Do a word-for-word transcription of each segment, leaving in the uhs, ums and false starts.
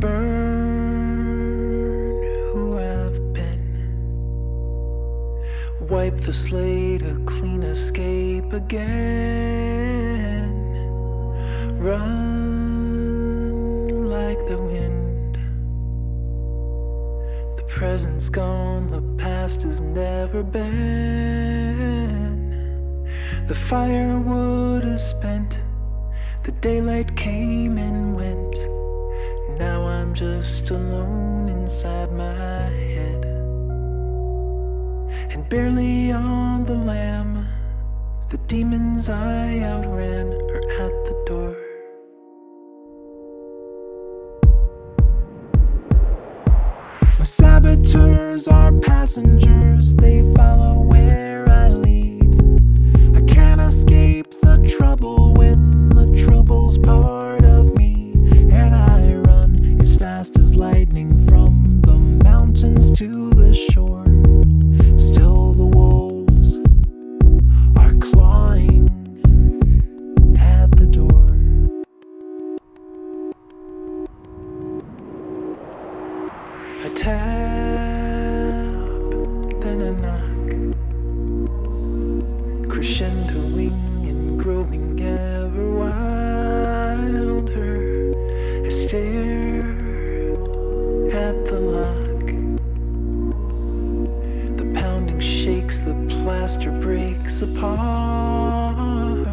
burn who I've been. Wipe the slate, a clean escape again. Run like the wind. The present's gone, the past has never been. The firewood is spent, the daylight came and went. Now I'm just alone inside my head, and barely on the lam, the demons I outran are at the door. My saboteurs are passengers, they follow where I lead. I can't escape the trouble when the trouble's part of me, and I run as fast as lightning from the mountains to the shore. Still the wolves are clawing at the door. I tap, then I knock, crescendoing and growing ever wilder. I stare at the lock, the pounding shakes, the plaster breaks apart.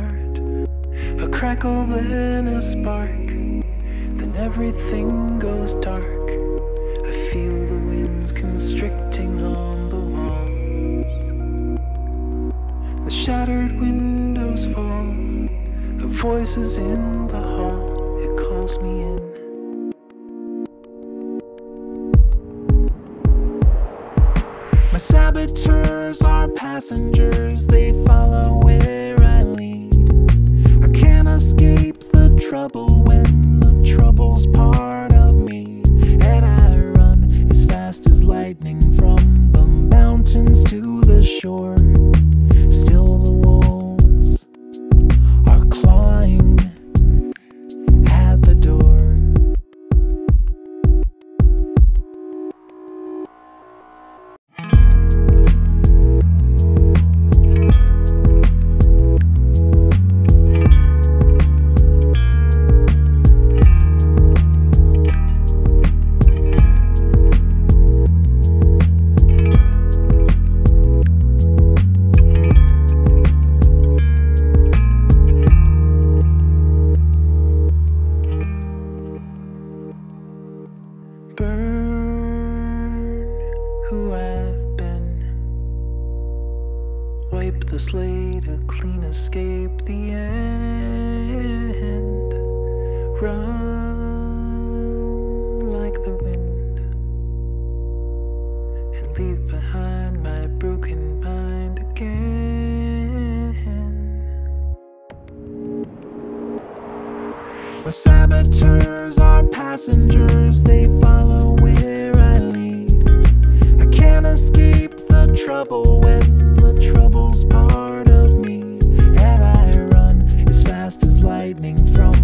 A crackle, then a spark, then everything goes dark. I feel the winds constricting on the walls. The shattered windows fall. A voice is in the hall. It calls me in. My saboteurs are passengers. They follow where I lead. I can't escape the trouble when the trouble's part of me. And I fast as lightning from the mountains to the shore. Still the wolves are clawing at the door. Who I've been. Wipe the slate, a clean escape, the end. Run like the wind, and leave behind my broken mind again. My saboteurs are passengers, they follow where I lead. Can't escape the trouble when the trouble's part of me, and I run as fast as lightning from